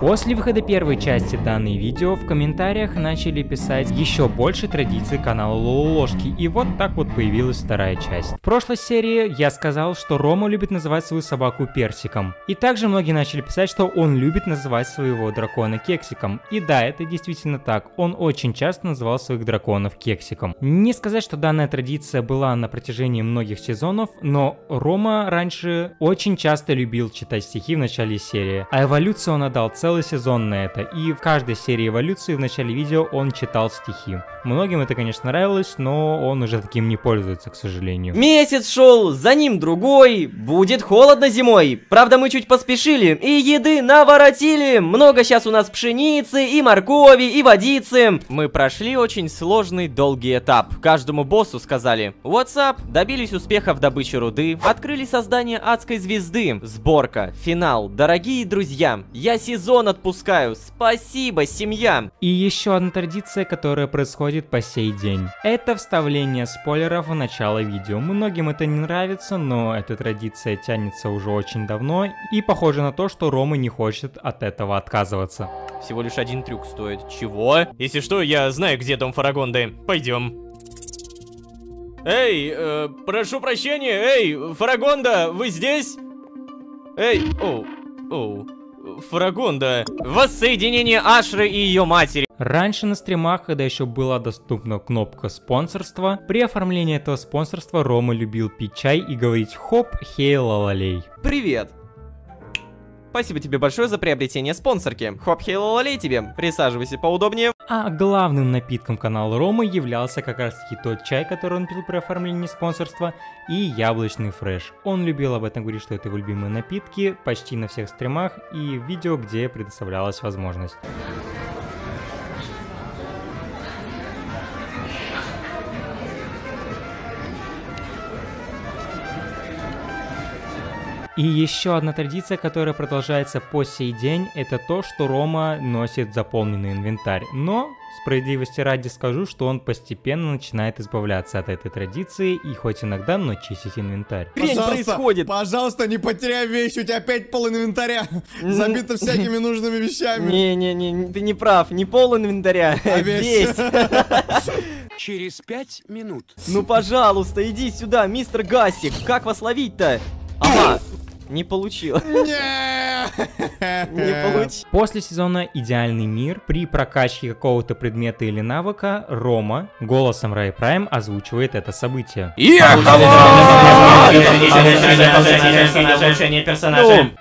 После выхода первой части данной видео в комментариях начали писать еще больше традиций канала Лололошки, и вот так вот появилась вторая часть. В прошлой серии я сказал, что Рома любит называть свою собаку Персиком, и также многие начали писать, что он любит называть своего дракона Кексиком. И да, это действительно так, он очень часто называл своих драконов Кексиком. Не сказать, что данная традиция была на протяжении многих сезонов, но Рома раньше очень часто любил читать стихи в начале серии, а эволюцию он отдал целый сезон на это, и в каждой серии эволюции в начале видео он читал стихи. Многим это, конечно, нравилось, но он уже таким не пользуется, к сожалению. Месяц шел, за ним другой, будет холодно зимой. Правда, мы чуть поспешили и еды наворотили. Много сейчас у нас пшеницы и моркови и водицы. Мы прошли очень сложный долгий этап. Каждому боссу сказали WhatsApp, добились успеха в добыче руды, открыли создание адской звезды, сборка, финал. Дорогие друзья, я сезон отпускаю. Спасибо, семья! И еще одна традиция, которая происходит по сей день. Это вставление спойлеров в начало видео. Многим это не нравится, но эта традиция тянется уже очень давно, и похоже на то, что Рома не хочет от этого отказываться. Всего лишь один трюк стоит. Чего? Если что, я знаю, где дом Фарагонды. Пойдем. Эй, прошу прощения, эй, Фарагонда, вы здесь? Эй, оу. Фрагунда. Воссоединение Ашры и ее матери. Раньше на стримах, когда еще была доступна кнопка спонсорства, при оформлении этого спонсорства Рома любил пить чай и говорить хоп, хей, лалалей. Привет. Спасибо тебе большое за приобретение спонсорки. Хоп, хей, лалалей тебе. Присаживайся поудобнее. А главным напитком канала Ромы являлся как раз таки тот чай, который он пил при оформлении спонсорства, и яблочный фреш. Он любил об этом говорить, что это его любимые напитки, почти на всех стримах и видео, где предоставлялась возможность. И еще одна традиция, которая продолжается по сей день, это то, что Рома носит заполненный инвентарь. Но, справедливости ради скажу, что он постепенно начинает избавляться от этой традиции и хоть иногда, но чистить инвентарь. Хрень происходит! Пожалуйста, не потеряй вещь, у тебя опять пол инвентаря, забито всякими нужными вещами. Не-не-не, ты не прав, не пол инвентаря, а весь. Через 5 минут. Ну пожалуйста, иди сюда, мистер Гасик, как вас ловить-то? Ага. Не получилось. Не получилось. После сезона «Идеальный мир» при прокачке какого-то предмета или навыка Рома голосом Рай Прайм озвучивает это событие.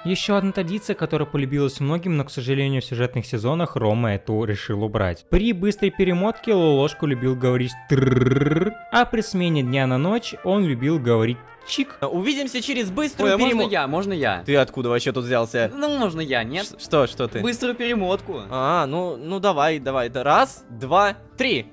Еще одна традиция, которая полюбилась многим, но, к сожалению, в сюжетных сезонах Рома эту решил убрать. При быстрой перемотке Лолошку любил говорить тррррррр, а при смене дня на ночь он любил говорить чик. Увидимся через быструю перемотку. Можно я? Ты откуда вообще тут взялся? Ну, можно я, нет? Что ты? Быструю перемотку. А, ну давай. Раз, два, три.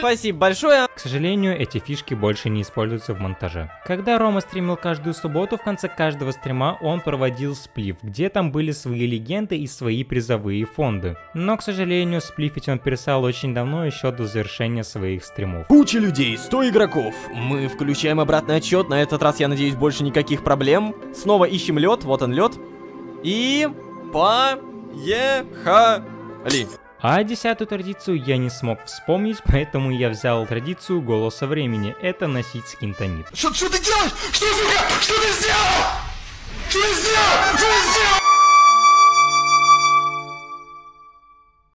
Спасибо большое. К сожалению, эти фишки больше не используются в монтаже. Когда Рома стримил каждую субботу, в конце каждого стрима он проводил сплиф, где там были свои легенды и свои призовые фонды. Но, к сожалению, сплифить он перестал очень давно, еще до завершения своих стримов. Куча людей, 100 игроков. Мы включаем обратный отчет. На этот раз, я надеюсь, больше никаких проблем. Снова ищем лед. Вот он, лед. И поехали. А 10-ю традицию я не смог вспомнить, поэтому я взял традицию голоса времени. Это носить скинтонит. Что ты делаешь? Что ты сделал?